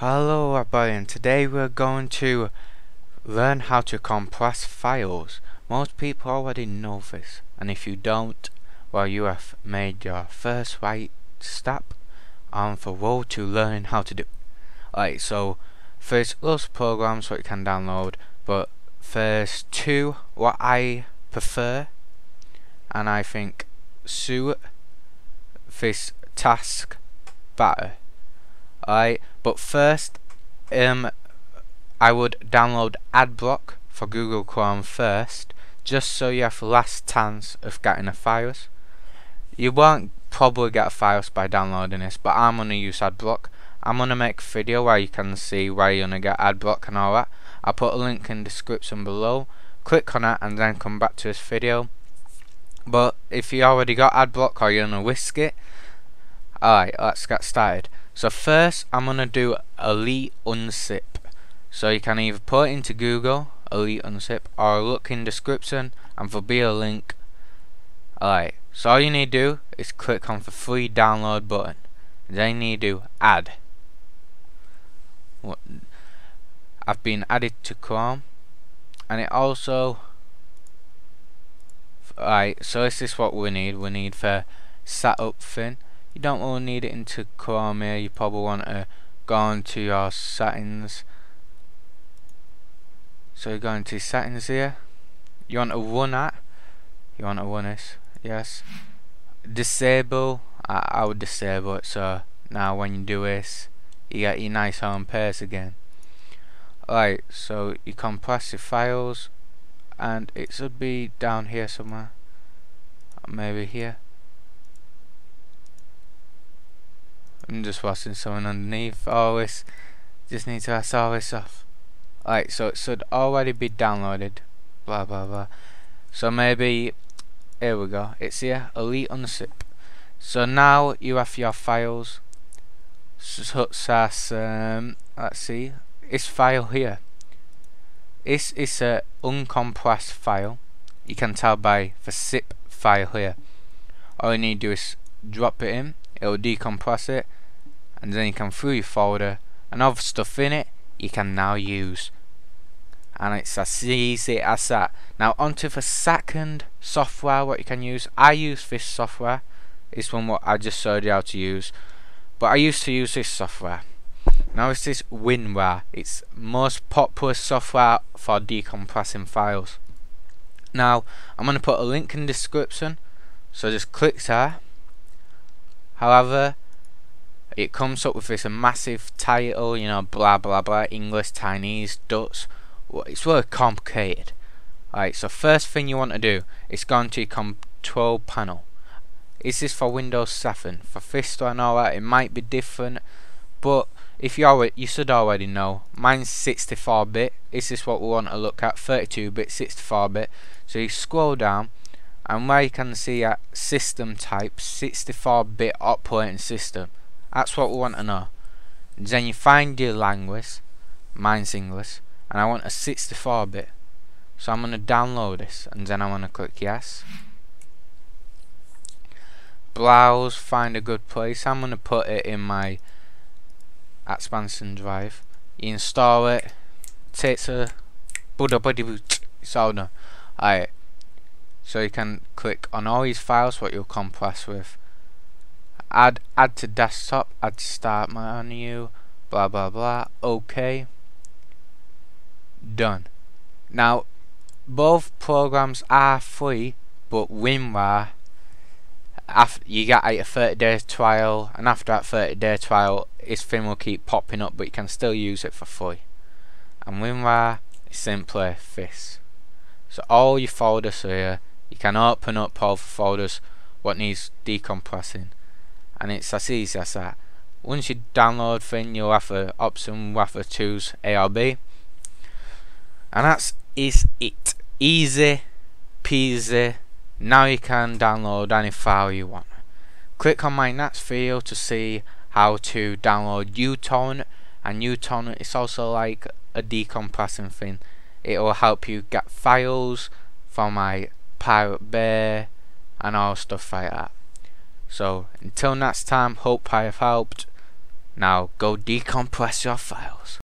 Hello everybody, and today we're going to learn how to compress files. Most people already know this, and if you don't, well, you have made your first right step on the road to learning how to do. Alright, so there's lots of programs that you can download, but there's two what I prefer, and I think suit this task better. Alright, but first I would download AdBlock for Google Chrome first, just so you have the last chance of getting a virus. You won't probably get a virus by downloading this, but I'm gonna use AdBlock. I'm gonna make a video where you can see where you're gonna get AdBlock and all that. I'll put a link in the description below. Click on it and then come back to this video. But if you already got AdBlock or you're gonna risk it, alright, let's get started. So first I'm going to do Elite Unzip. So you can either put it into Google, Elite Unzip, or look in description and there'll be a link. Alright, so all you need to do is click on the free download button. Then you need to do add. I've been added to Chrome. And it also... Alright, so this is what we need. We need the setup thing. You don't really need it into Chrome here, you probably want to go into your settings. So you go into settings here. You want to run that. You want to run this, yes. Disable, I would disable it, so now when you do this you get your nice home page again. Alright, so you compress your files and it should be down here somewhere. Maybe here. I'm just watching someone underneath all this. Just need to ask all this off. Alright, so it should already be downloaded. Blah blah blah. So maybe here we go. It's here. Elite Unzip. So now you have your files. Such as let's see. This file here. This is a uncompressed file. You can tell by the zip file here. All you need to do is drop it in. It'll decompress it. And then you can through your folder and other stuff in it you can now use, and it's as easy as that. Now onto the second software what you can use. I use this software. It's one what I just showed you how to use, but I used to use this software. Now it's this WinRAR. It's most popular software for decompressing files. Now I'm gonna put a link in the description, so just click there. However, it comes up with this massive title, you know, blah blah blah, English, Chinese, Dutch. It's really complicated. Alright, so first thing you want to do is go into your control panel. Is this for Windows 7? For Vista and all that, it might be different, but if you already, you should already know. Mine's 64-bit. This is what we want to look at: 32-bit, 64-bit. So you scroll down. And where you can see at system type, 64-bit operating system. That's what we want to know. And then you find your language. Mine's English, and I want a 64-bit. So I'm going to download this, and then I'm going to click yes. Browse, find a good place. I'm going to put it in my expansion drive. You install it. Takes a it's all done. Alright. So you can click on all these files what you'll compress with. Add to desktop, add to start menu, blah blah blah, okay. Done. Now both programs are free, but WinRAR, you get a 30-day trial, and after that 30-day trial this thing will keep popping up, but you can still use it for free. And WinRAR is simply this. So all your folders are here. You can open up all the folders what needs decompressing, and it's as easy as that. Once you download thing, you'll have an option, you'll have to choose A or B, and that's is it. Easy peasy. Now you can download any file you want. Click on my next video to see how to download Utorrent, and Utorrent is also like a decompressing thing. It will help you get files from my Pirate Bay and all stuff like that. So until next time, hope I have helped. Now go decompress your files.